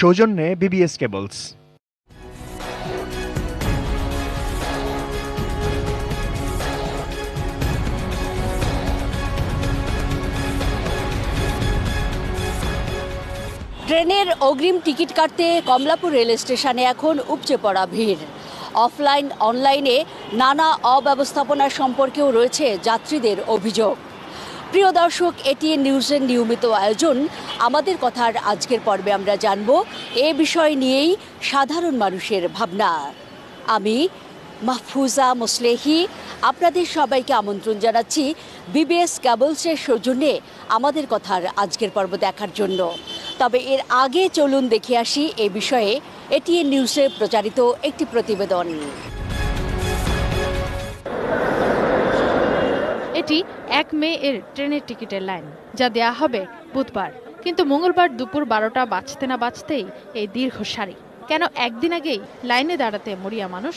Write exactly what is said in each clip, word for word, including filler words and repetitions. সৌজন্যে BBS cables. ট্রেনের অগ্রিম টিকিট কাটতে কমলাপুর রেল স্টেশনে এখন উপচে পড়া ভিড়। অফলাইন অনলাইনে নানা অব্যবস্থাপনার সম্পর্কেও রয়েছে যাত্রীদের অভিযোগ। প্রিয় দর্শক, এটিএন নিউজের নিয়মিত আয়োজন আমাদের কথার আজকের পর্বে আমরা জানব এ বিষয় নিয়েই সাধারণ মানুষের ভাবনা। আমি মাহফুজা মোসলেহি আপনাদের সবাইকে আমন্ত্রণ জানাচ্ছি বিবিএস কেবলসের সৌজন্যে আমাদের কথার আজকের পর্ব দেখার জন্য। তবে এর আগে চলুন দেখে আসি এ বিষয়ে এটিএন নিউজে প্রচারিত একটি প্রতিবেদন। এটি এক মে এর ট্রেনের টিকিটের লাইন, যা দেয়া হবে বুধবার। কিন্তু মঙ্গলবার দুপুর বারোটা বাজতে না বাজতেই এই দীর্ঘ সারি। কেন একদিন আগেই লাইনে দাঁড়াতে মরিয়া মানুষ?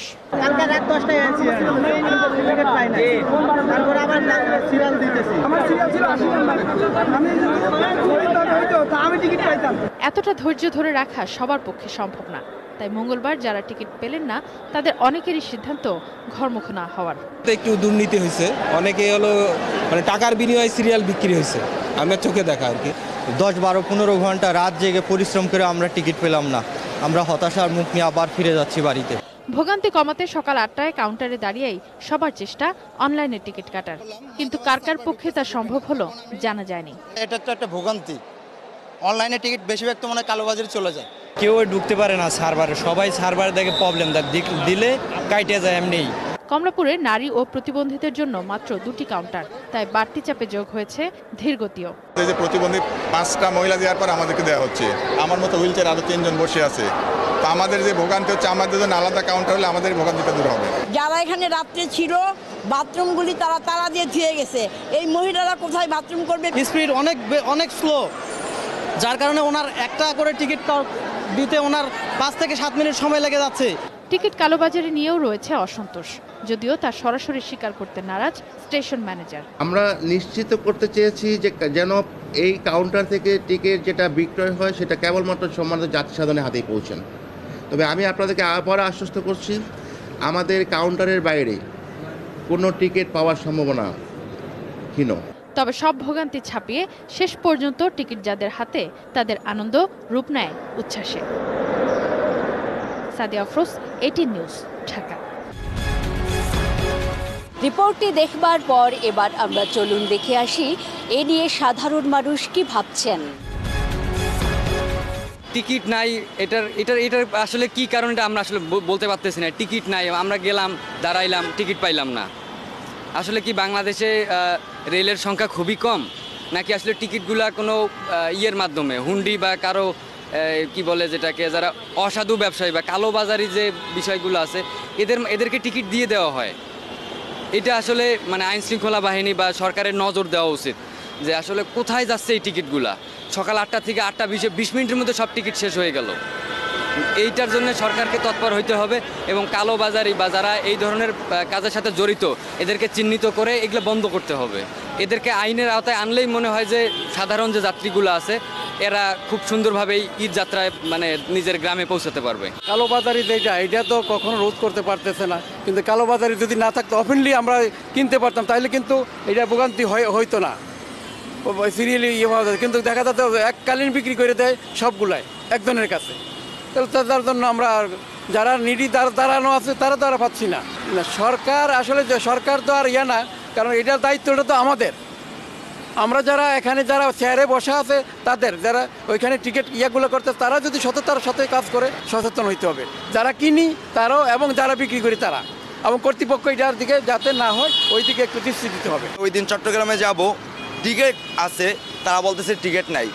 এতটা ধৈর্য ধরে রাখা সবার পক্ষে সম্ভব না। তাই মঙ্গলবার যারা টিকিট পেলেন না তাদের অনেকেরই সিদ্ধান্ত ঘরমুখ না হওয়ার। একটু দুর্নীতি হয়েছে, অনেকে হলো মানে টাকার বিনিময়ে সিরিয়াল বিক্রি হয়েছে, আমরা চোখে দেখা আর কি। দশ বারো পনেরো ঘন্টা রাত জেগে পরিশ্রম করে আমরা টিকিট পেলাম না, আমরা হতাশার মুখ নিয়ে আবার ফিরে যাচ্ছি বাড়িতে। ভোগান্তি কমাতে সকাল আটটায় কাউন্টারে দাঁড়িয়েই সবার চেষ্টা অনলাইনে টিকিট কাটার, কিন্তু কার কার পক্ষে তা সম্ভব হলো জানা যায়নি। এটা তো একটা ভোগান্তি, অনলাইনে টিকিট বেশিরভাগ তো মনে হয় কালোবাজারে চলে যায়। কেউ ঢুকতে পারে না সার্ভারে, সবাই সার্ভারে দেখে প্রবলেম দিলে কাইটে যায় এমনি। কমলাপুরে নারী ও প্রতিবন্ধীদের জন্য মাত্র দুটি কাউন্টার, তাই বাড়তি চাপে যোগ হয়েছে ধীরগতিও। এই যে প্রতিবন্ধী পাঁচটা মহিলা দেওয়ার পর আমাদেরকে দেওয়া হচ্ছে, আমার মতো হুইল চেয়ার আরো তিনজন বসে আছে। তো আমাদের যে ভোগান্তি হচ্ছে, আমাদের জন্য আলাদা কাউন্টার হলে আমাদের ভোগান্তিটা দূর হবে। যারা এখানে রাত্রে ছিল বাথরুমগুলি তারা তারা দিয়ে ধুয়ে গেছে, এই মহিলারা কোথায় বাথরুম করবে? স্পিড অনেক অনেক স্লো, যার কারণে ওনার একটা করে টিকিট দিতে ওনার পাঁচ থেকে সাত মিনিট সময় লেগে যাচ্ছে। টিকিট কালোবাজারে নিয়েও রয়েছে অসন্তোষ, যদিও তা সরাসরি স্বীকার করতে নারাজ স্টেশন ম্যানেজার। আমরা নিশ্চিত করতে চেয়েছি যে যেন এই কাউন্টার থেকে টিকিট যেটা বিক্রয় হয় সেটা কেবলমাত্র সম্মানিত যাত্রীসাধারণের হাতেই পৌঁছান। তবে আমি আপনাদেরকে আবার আশ্বস্ত করছি, আমাদের কাউন্টারের বাইরে কোনো টিকিট পাওয়ার সম্ভাবনা ক্ষীণ। তবে সব ভোগান্তি ছাপিয়ে শেষ পর্যন্ত টিকিট যাদের হাতে, তাদের আনন্দ রূপ নেয় উচ্ছ্বাসে। Sadia Afroz, ATN news, Dhaka. রিপোর্টটি দেখবার পর এবার আমরা চলুন দেখে আসি এ নিয়ে সাধারণ মানুষ কি ভাবছেন। টিকিট নাই, এটার এটার এটার আসলে কি কারণটা আমরা আসলে বলতে পারতেছি না। টিকিট নাই, আমরা গেলাম, দাঁড়াইলাম, টিকিট পাইলাম না। আসলে কি বাংলাদেশে রেলের সংখ্যা খুবই কম, নাকি আসলে টিকিটগুলা কোনো ইয়ের মাধ্যমে হুন্ডি বা কারো কি বলে যেটাকে, যারা অসাধু ব্যবসায়ী বা কালোবাজারি যে বিষয়গুলো আছে, এদের এদেরকে টিকিট দিয়ে দেওয়া হয়। এটা আসলে মানে আইন শৃঙ্খলা বাহিনী বা সরকারের নজর দেওয়া উচিত যে আসলে কোথায় যাচ্ছে এই টিকিটগুলা। সকাল আটটা থেকে আটটা বিশে বিশ মিনিটের মধ্যে সব টিকিট শেষ হয়ে গেল। এইটার জন্য সরকারকে তৎপর হইতে হবে এবং কালোবাজারি বা যারা এই ধরনের কাজের সাথে জড়িত এদেরকে চিহ্নিত করে এগুলো বন্ধ করতে হবে। এদেরকে আইনের আওতায় আনলেই মনে হয় যে সাধারণ যে যাত্রীগুলো আছে এরা খুব সুন্দরভাবেই ঈদ যাত্রায় মানে নিজের গ্রামে পৌঁছাতে পারবে। কালোবাজারি যেটা, এটা তো কখনো রোধ করতে পারতেছে না, কিন্তু কালোবাজারি যদি না থাকতো ওপেনলি আমরা কিনতে পারতাম, তাহলে কিন্তু এটা ভোগান্তি হইতো না। সিরিয়ালি ইয়ে পাওয়া যায়, কিন্তু দেখা যাচ্ছে এককালীন বিক্রি করে দেয় সবগুলাই একজনের কাছে। তার জন্য আমরা যারা নিডি তার দাঁড়ানো আছে তারা তারা পাচ্ছি না। সরকার আসলে সরকার তো আর ইয়ে না, কারণ এটার দায়িত্বটা তো আমাদের, আমরা যারা এখানে যারা চেয়ারে বসা আছে তাদের, যারা ওইখানে টিকিট ইয়েগুলো করতে, তারা যদি সততার সাথে কাজ করে সচেতন হইতে হবে। যারা কিনি তারাও এবং যারা বিক্রি করি তারা, এবং কর্তৃপক্ষ এটার দিকে যাতে না হয় ওই দিকে একটু দৃষ্টি দিতে হবে। ওই দিন চট্টগ্রামে যাব, টিকিট আছে তারা বলতেছে টিকিট নাই,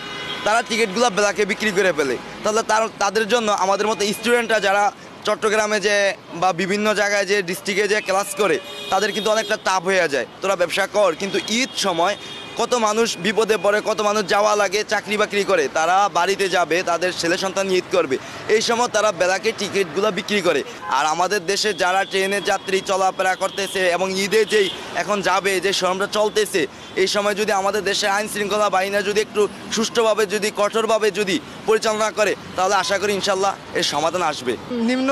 তারা টিকিটগুলো ব্ল্যাকে বিক্রি করে ফেলে। তাহলে তাদের জন্য আমাদের মতো স্টুডেন্টরা যারা চট্টগ্রামে যে বা বিভিন্ন জায়গায় যে ডিস্ট্রিক্টে যে ক্লাস করে তাদের কিন্তু অনেকটা তাপ হয়ে যায়, তোরা ব্যবসা কর, কিন্তু ঈদ সময় কত মানুষ বিপদে পড়ে, কত মানুষ যাওয়া লাগে, চাকরি বাকরি করে, তারা বাড়িতে যাবে, তাদের ছেলে সন্তান ঈদ করবে, এই সময় তারা বেলাকে টিকিটগুলো বিক্রি করে। আর আমাদের দেশে যারা ট্রেনে যাত্রী চলাফেরা করতেছে এবং ঈদে যেই এখন যাবে যে সময়টা চলতেছে, এই সময় যদি আমাদের দেশের আইন শৃঙ্খলা বাহিনী যদি একটু সুষ্ঠুভাবে যদি কঠোরভাবে যদি পরিচালনা করে, তাহলে আশা করি ইনশাল্লাহ এর সমাধান আসবে। নিম্ন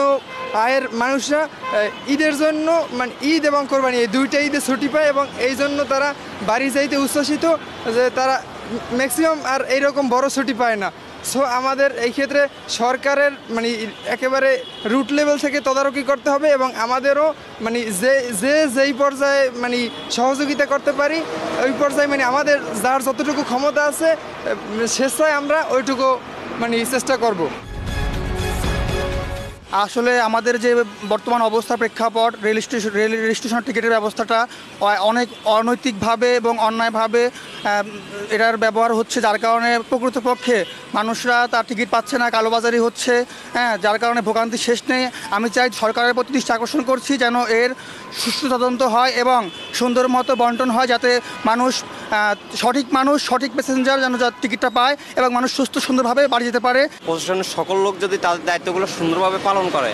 আয়ের মানুষরা ঈদের জন্য মানে ঈদ এবং কোরবানি এই দুইটা ঈদে ছুটি পায় এবং এই জন্য তারা বাড়ি যাইতে উচ্ছ্বসিত, যে তারা ম্যাক্সিমাম আর এইরকম বড় ছুটি পায় না। সো আমাদের এই ক্ষেত্রে সরকারের মানে একেবারে রুট লেভেল থেকে তদারকি করতে হবে এবং আমাদেরও মানে যে যে যেই পর্যায়ে মানে সহযোগিতা করতে পারি ওই পর্যায়ে মানে আমাদের যার যতটুকু ক্ষমতা আছে স্বেচ্ছায় আমরা ওইটুকু মানে চেষ্টা করব। আসলে আমাদের যে বর্তমান অবস্থা প্রেক্ষাপট রেল স্টেশন রেল স্টেশনের টিকিটের ব্যবস্থাটা অনেক অনৈতিকভাবে এবং অন্যায়ভাবে এটার ব্যবহার হচ্ছে, যার কারণে প্রকৃতপক্ষে মানুষরা তার টিকিট পাচ্ছে না, কালোবাজারি হচ্ছে, হ্যাঁ, যার কারণে ভোগান্তি শেষ নেই। আমি চাই সরকারের প্রতি দৃষ্টি আকর্ষণ করছি যেন এর সুষ্ঠু তদন্ত হয় এবং সুন্দর মতো বন্টন হয়, যাতে মানুষ সঠিক মানুষ সঠিক প্যাসেঞ্জার যেন যার টিকিটটা পায় এবং মানুষ সুস্থ সুন্দরভাবে বাড়ি যেতে পারে। প্রশাসনের সকল লোক যদি তাদের দায়িত্বগুলো সুন্দরভাবে পালন করে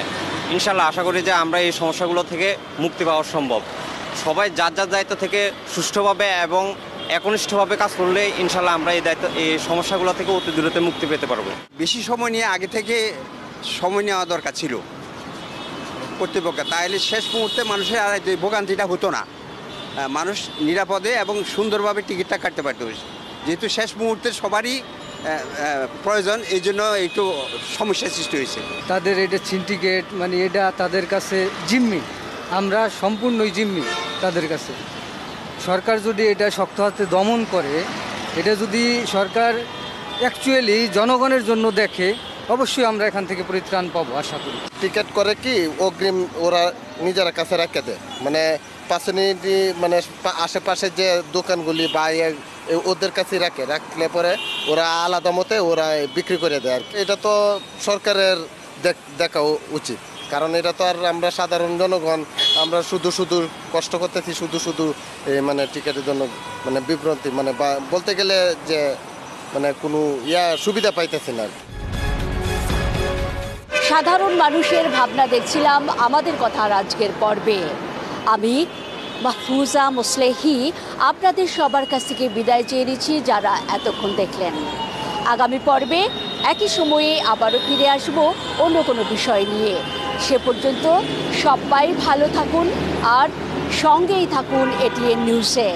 ইনশাল্লাহ আশা করি যে আমরা এই সমস্যাগুলো থেকে মুক্তি পাওয়া সম্ভব। সবাই যার যার দায়িত্ব থেকে সুষ্ঠুভাবে এবং একনিষ্ঠভাবে কাজ করলে ইনশাল্লাহ আমরা এই দায়িত্ব এই সমস্যাগুলো থেকে অতি দ্রুত মুক্তি পেতে পারবো। বেশি সময় নিয়ে আগে থেকে সময় নেওয়া দরকার ছিল কর্তৃপক্ষ, তাহলে শেষ মুহূর্তে মানুষের আর ভোগান্তিটা হতো না, মানুষ নিরাপদে এবং সুন্দরভাবে টিকিটটা কাটতে পারত। যেহেতু শেষ মুহূর্তে সবারই প্রয়োজন, এই জন্য একটু সমস্যা সৃষ্টি হয়েছে। তাদের এটা সিন্ডিকেট মানে এটা তাদের কাছে জিম্মি, আমরা সম্পূর্ণই জিম্মি তাদের কাছে। সরকার যদি এটা শক্ত হাতে দমন করে, এটা যদি সরকার অ্যাকচুয়ালি জনগণের জন্য দেখে, অবশ্যই আমরা এখান থেকে পরিত্রাণ পাবো আশা করি। টিকিট করে কি অগ্রিম ওরা নিজেরা কাছে রাখে দেয়, মানে পাশে মানে আশেপাশে যে দোকানগুলি বা ওদের কাছে রাখে, রাখলে পরে ওরা আলাদা মতে ওরা বিক্রি করে দেয়। আর এটা তো সরকারের দেখা উচিত, কারণ এটা তো আর আমরা সাধারণ জনগণ আমরা শুধু শুধু কষ্ট করতেছি, শুধু শুধু মানে টিকিটের জন্য মানে বিভ্রান্তি মানে বলতে গেলে যে মানে কোনো ইয়া সুবিধা পাইতেছি না। সাধারণ মানুষের ভাবনা দেখছিলাম আমাদের কথা আজকের পর্বে। আমি মাহফুজা মোসলেহি আপনাদের সবার কাছ থেকে বিদায় চেয়ে নিচ্ছি যারা এতক্ষণ দেখলেন। আগামী পর্বে একই সময়ে আবারও ফিরে আসব অন্য কোনো বিষয় নিয়ে। সে পর্যন্ত সবাই ভালো থাকুন আর সঙ্গেই থাকুন এটিএন নিউজে।